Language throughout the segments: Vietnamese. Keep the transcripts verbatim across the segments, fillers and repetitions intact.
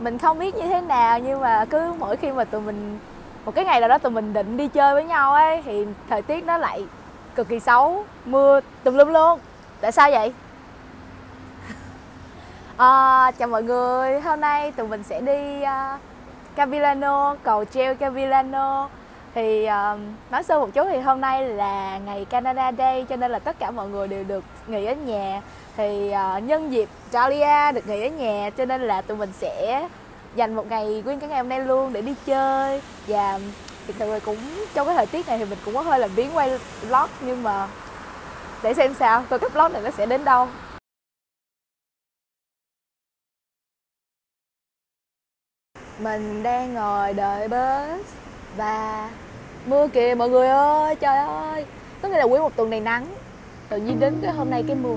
mình không biết như thế nào, nhưng mà cứ mỗi khi mà tụi mình một cái ngày nào đó tụi mình định đi chơi với nhau ấy thì thời tiết nó lại cực kỳ xấu, mưa tùm lum luôn. Tại sao vậy? À, chào mọi người, hôm nay tụi mình sẽ đi uh, Capilano, cầu treo Capilano. Thì uh, nói sơ một chút thì hôm nay là ngày Canada Day cho nên là tất cả mọi người đều được nghỉ ở nhà. Thì uh, nhân dịp Australia được nghỉ ở nhà cho nên là tụi mình sẽ dành một ngày, nguyên cả ngày hôm nay luôn để đi chơi. Và thì mọi người cũng trong cái thời tiết này thì mình cũng có hơi là biến quay vlog, nhưng mà để xem sao, coi cái vlog này nó sẽ đến đâu. Mình đang ngồi đợi bus và mưa kìa mọi người ơi, trời ơi. Có nghĩa là quý một tuần này nắng, tự nhiên đến cái hôm nay cái mưa.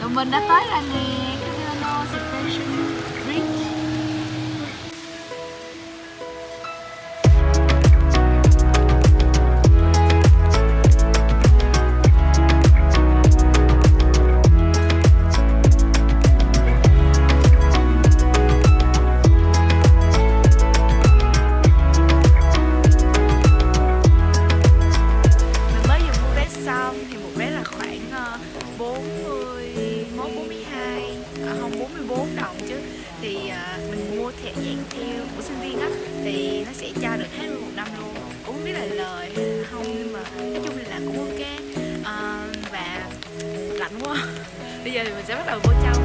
Tụi mình đã tới là nè, Capilano Suspension Bridge. Bây giờ thì mình sẽ bắt đầu vô trong.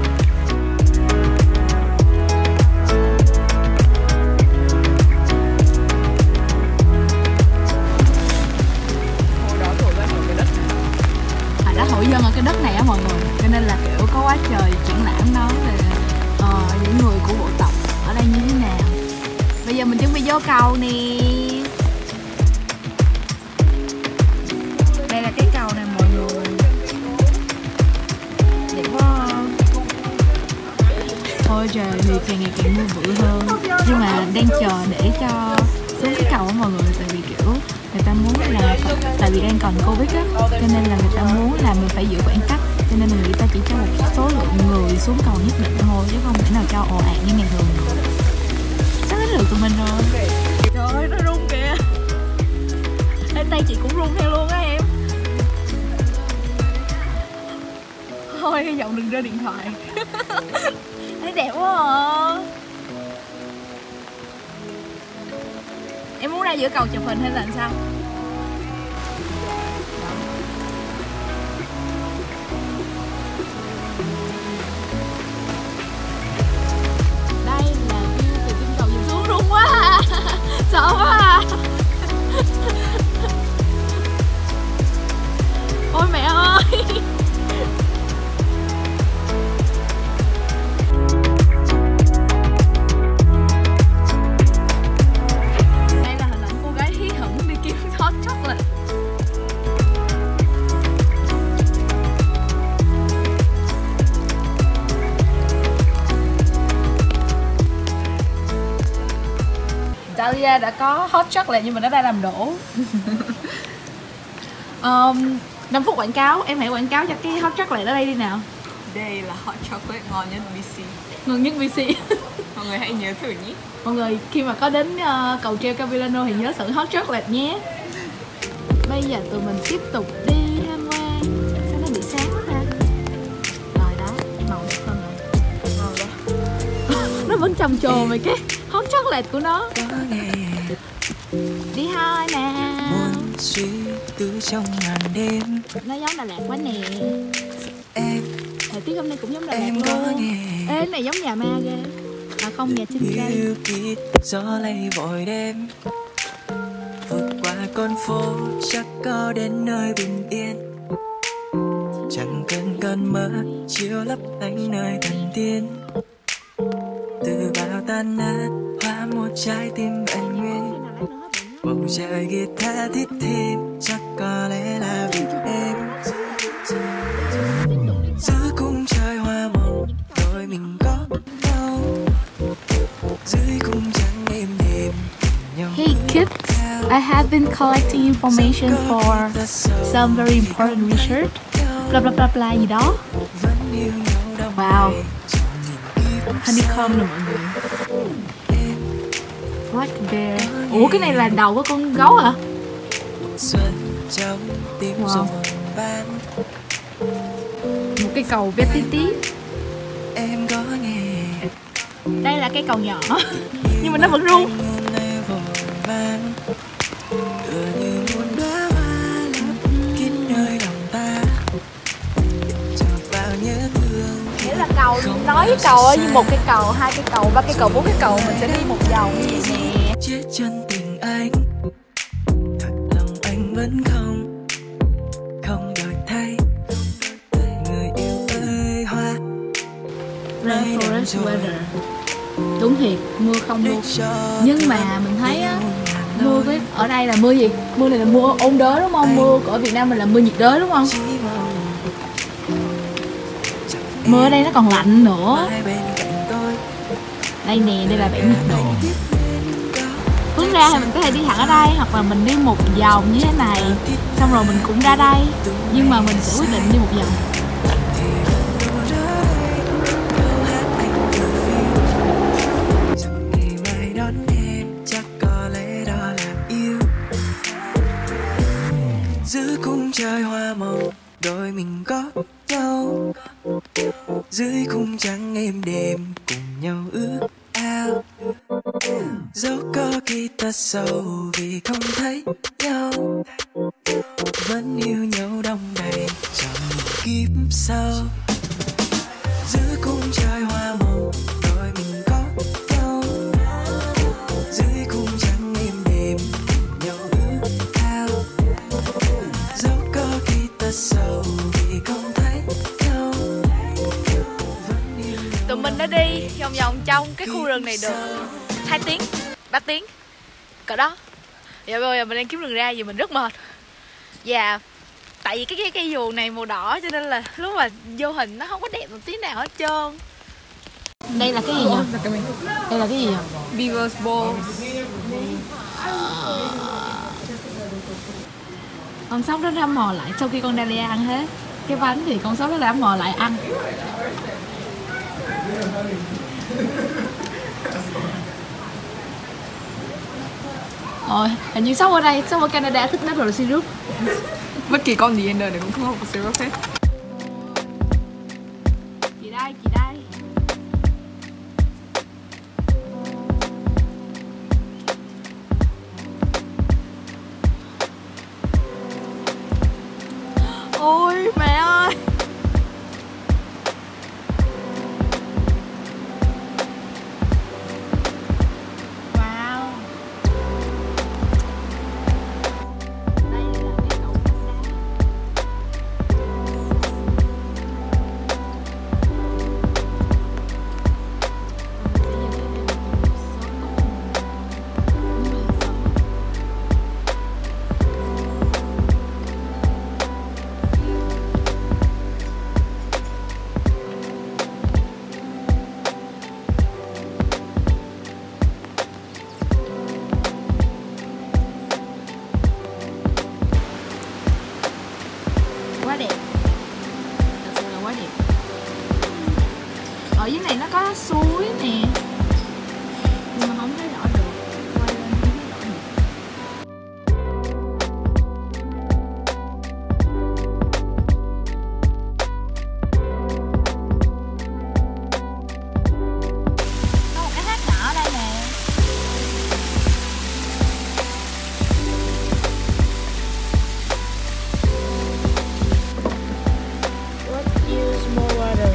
Hồi đó thổi ra ở cái đất à, đã thổi dân ở cái đất này á mọi người. Cho nên là kiểu có quá trời triển lãm đó về uh, những người của bộ tộc ở đây như thế nào. Bây giờ mình chuẩn bị vô cầu nè. Đây là cái cầu này mọi người. Ôi trời, thì càng ngày càng mưa bụi hơn. Nhưng mà đang chờ để cho xuống cái cầu á mọi người. Tại vì kiểu người ta muốn là, tại vì đang còn Covid á, cho nên là người ta muốn là mình phải giữ khoảng cách. Cho nên là người ta chỉ cho một số lượng người xuống cầu nhất định thôi, chứ không thể nào cho ồ ạt như ngày thường. Sắp đến lượt tụi mình rồi. Trời ơi, nó rung kìa. Ê, tay chị cũng rung theo luôn á em. Thôi, hy vọng đừng rơi điện thoại. Thấy đẹp quá à. Em muốn ra giữa cầu chụp hình hay là làm sao? Đây là view từ trên cầu nhìn xuống, rung quá à. Sợ quá à. Ôi mẹ ơi. Italia đã có hot chocolate nhưng mà nó đã làm đổ. um, năm phút quảng cáo, em hãy quảng cáo cho cái hot chocolate ở đây đi nào. Đây là hot chocolate ngon nhất bê xê. Ngon nhất bê xê. Mọi người hãy nhớ thử nhé. Mọi người khi mà có đến uh, cầu treo Capilano thì nhớ thử hot chocolate nhé. Bây giờ tụi mình tiếp tục đi tham quan. Sao nó bị sáng quá ta? Rồi đó, màu hơn rồi. Màu đó. Nó vẫn trầm trồ mày cái hot chocolate của nó. Đi thôi nào. Nó giống Đà Lạt quá nè. Thời tiết hôm nay cũng giống Đà Lạt luôn. Ê, cái này giống nhà ma ghê. À không, nhà trên cây. Gió lay vội đêm. Vượt qua con phố chắc có đến nơi bình yên. Chẳng cần cơn mơ chiếu lấp lánh nơi thần tiên. Từ bao tan nát hóa một trái tim vẹn nguyên. Bầu trời guitar thích thêm chắc có lẽ là vì em. Giữa cung trời hoa màu đôi mình có nhau. Dưới cung trắng êm đềm nhau. Hey kids. I have been collecting information for some very important research, bla bla bla bla gì đó. Wow, honeycomb nè mọi người. What bear? Ủa cái này là đầu của con gấu hả? Wow. Một cái cầu bé tí tí. Đây là cái cầu nhỏ nhưng mà nó vẫn rung. Nghĩa là cầu nói với cầu như một cái cầu, hai cái cầu, ba cái cầu, bốn cái cầu mình sẽ đi một vòng như vậy nè. Chết chân tình anh, thật lòng anh vẫn không không đổi thay. Người yêu ơi hoa. Rainforest weather. Đúng thiệt, mưa không luôn. Nhưng mà mình thấy á, mưa cái ở đây là mưa gì? Mưa này là mưa ôn đới đúng không? Mưa ở Việt Nam mình là mưa nhiệt đới đúng không? Mưa ở đây nó còn lạnh nữa. Đây nè, đây là bãi nhiệt độ. Hướng ra thì mình có thể đi thẳng ở đây, hoặc là mình đi một vòng như thế này, xong rồi mình cũng ra đây. Nhưng mà mình sẽ quyết định đi một vòng. Giữa khung trời hoa màu, đôi mình có nhau. Dưới khung trắng êm đềm, cùng nhau ước ao. Dẫu có khi ta sầu vì không thấy nhau, vẫn yêu nhau đong đầy trong kiếp sau. Giữa khung trời hoa màu, đôi mình có nhau. Dưới khung trắng êm đềm, cùng nhau ước ao. Dẫu có khi ta sầu vì không thấy nhau. Tụi mình đã đi vòng vòng trong cái khu rừng này được hai tiếng, ba tiếng cỡ đó. Dạ bây giờ mình đang kiếm rừng ra vì mình rất mệt. Và tại vì cái cái cây dù này màu đỏ cho nên là lúc mà vô hình nó không có đẹp một tí nào hết trơn. Đây là cái gì nhỉ? Đây là cái gì nhỉ? Beaver's Ball. Con sóc nó đã mò lại sau khi con Dahlia ăn hết cái bánh thì con sóc nó đã mò lại ăn. Ôi, hình như sóc ở đây, sóc ở Canada thích đất rồi syrup. Bất kỳ con gì trên đời này cũng không có một syrup hết. Chị đây, chị đây. Ôi mẹ ơi. Ở dưới này nó có suối nè, nhưng mà không thấy rõ được. Quay lên không thấy rõ được. Có một cái thác nhỏ ở đây nè. What use more water?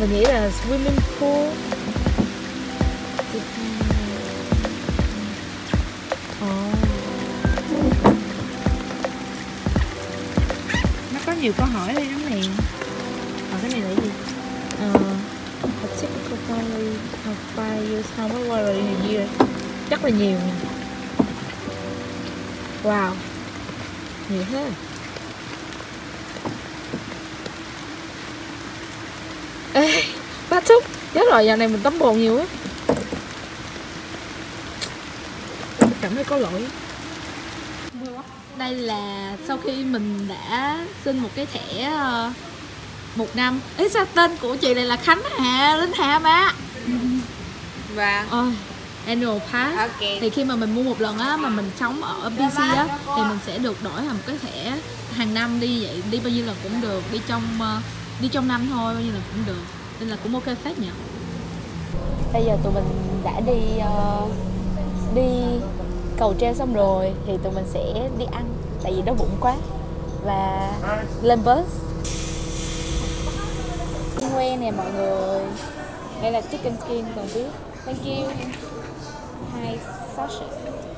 Mình nghĩ là swimming pool. Oh. Nó có nhiều câu hỏi đây lắm nè. Còn cái này là gì? Uh, a typical family of five years how much water in a year? Chắc là nhiều. Wow, nhiều thế. Ê, ba xúc, chết rồi, giờ này mình tắm bồn nhiều á. Cảm thấy có lỗi. đây là sau khi mình đã xin một cái thẻ một năm. Ý sao tên của chị này là Khánh Hà, Linh Hà má. Và wow. Annual Pass okay. Thì khi mà mình mua một lần á, mà mình sống ở bê xê á, thì mình sẽ được đổi thành một cái thẻ hàng năm đi vậy. Đi bao nhiêu lần cũng được, đi trong đi trong năm thôi, bao nhiêu lần cũng được. Nên là cũng ok phết nhỉ. Bây giờ tụi mình đã đi uh, đi cầu treo xong rồi. Thì tụi mình sẽ đi ăn, tại vì đói bụng quá. Và lên bus. Quê nè mọi người. Đây là chicken skin còn biết. Thank you. Hai sausage.